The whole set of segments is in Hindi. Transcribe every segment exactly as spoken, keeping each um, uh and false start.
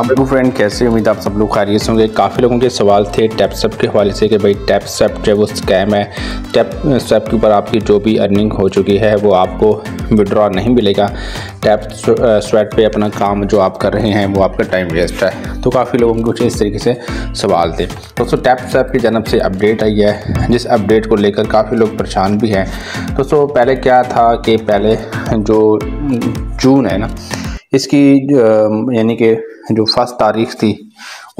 अस्सलाम फ्रेंड, कैसे? उम्मीद आप सब लोग खैरियत से होंगे। काफ़ी लोगों के सवाल थे टैपस्वैप के हवाले से कि भाई टैपस्वैप जो है वो स्कैम है, टैपस्वैप के ऊपर आपकी जो भी अर्निंग हो चुकी है वो आपको विड्रॉ नहीं मिलेगा, टैपस्वैप पे अपना काम जो आप कर रहे हैं वो आपका टाइम वेस्ट है। तो काफ़ी लोगों के कुछ इस तरीके से सवाल थे। दोस्तों, टैपस्वैप की जानब से अपडेट आई है, जिस अपडेट को लेकर काफ़ी लोग परेशान भी हैं। दोस्तों, पहले क्या था कि पहले जो जून है ना, इसकी यानी कि जो फर्स्ट तारीख थी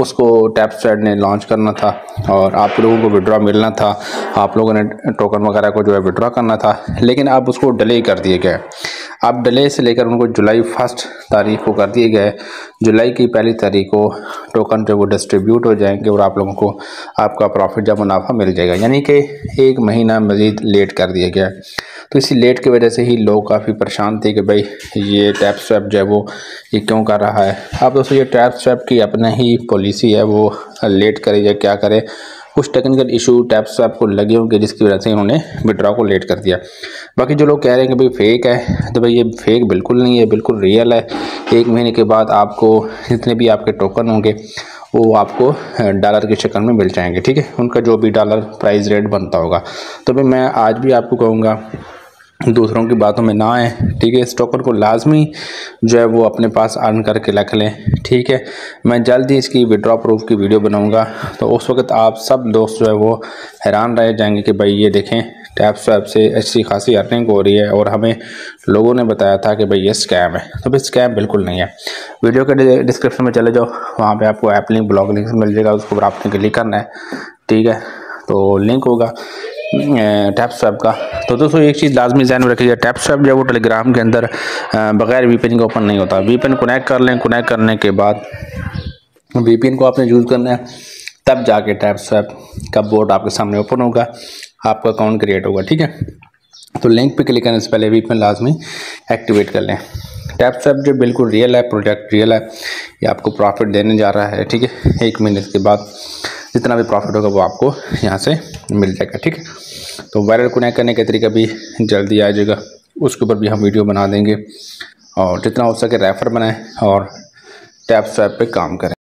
उसको टैपस्वैप ने लॉन्च करना था और आप लोगों को विड्रॉ मिलना था, आप लोगों ने टोकन वगैरह को जो है विड्रॉ करना था, लेकिन अब उसको डिले कर दिया गया। अब डिले से लेकर उनको जुलाई फर्स्ट तारीख को कर दिए गए। जुलाई की पहली तारीख को टोकन जो वो डिस्ट्रीब्यूट हो जाएंगे और आप लोगों को आपका प्रॉफिट या मुनाफा मिल जाएगा, यानी कि एक महीना मज़ीद लेट कर दिया गया। तो इसी लेट की वजह से ही लोग काफ़ी परेशान थे कि भाई ये टैपस्वैप जो है वो ये क्यों कर रहा है। अब दोस्तों, ये टैपस्वैप की अपनी ही पॉलिसी है, वो लेट करे या क्या करे, कुछ टेक्निकल इशू टैपस्वैप को लगे होंगे जिसकी वजह से उन्होंने विड्रॉ को लेट कर दिया। बाकी जो लोग कह रहे हैं कि भाई फेक है, तो भाई ये फेक बिल्कुल नहीं है, बिल्कुल रियल है। एक महीने के बाद आपको जितने भी आपके टोकन होंगे वो आपको डॉलर की शक्ल में मिल जाएंगे, ठीक है, उनका जो भी डॉलर प्राइस रेट बनता होगा। तो भाई मैं आज भी आपको कहूँगा दूसरों की बातों में ना आए, ठीक है। इस टोकन को लाजमी जो है वो अपने पास अर्न करके रख लें, ठीक है। मैं जल्द ही इसकी विड्रॉ प्रूफ की वीडियो बनाऊंगा, तो उस वक्त आप सब दोस्त जो है वो हैरान रह जाएंगे कि भाई ये देखें टैपस्वैप से अच्छी खासी अर्निंग हो रही है और हमें लोगों ने बताया था कि भाई ये स्कैम है। तो भाई स्कैम बिल्कुल नहीं है। वीडियो के डिस्क्रिप्शन में चले जाओ, वहाँ पर आपको ऐप लिंक, ब्लॉग लिंक मिल जाएगा, उसको पर आपने क्लिक करना है, ठीक है। तो लिंक होगा टैपस्वैप का। तो दोस्तों, एक चीज़ लाजमी ध्यान में रखिएगा, टैपस्वैप जो वो टेलीग्राम के अंदर बगैर वीपीएन के ओपन नहीं होता। वीपीएन कनेक्ट कर लें, कनेक्ट करने के बाद वीपीएन को आपने यूज़ करना है, तब जाके टैपस्वैप का बोर्ड आपके सामने ओपन होगा, आपका अकाउंट क्रिएट होगा, ठीक है। तो लिंक पे क्लिक करने से पहले वीपीएन लाजमी एक्टिवेट कर लें। टैपस्वैप जो बिल्कुल रियल है, प्रोडक्ट रियल है, ये आपको प्रॉफिट देने जा रहा है, ठीक है। एक महीने के बाद जितना भी प्रॉफिट होगा वो आपको यहाँ से मिल जाएगा, ठीक है। तो वायरल कनेक्ट करने का तरीका भी जल्दी आ जाएगा, उसके ऊपर भी हम वीडियो बना देंगे। और जितना हो सके रेफर बनाएं और टैपस्वैप पे काम करें।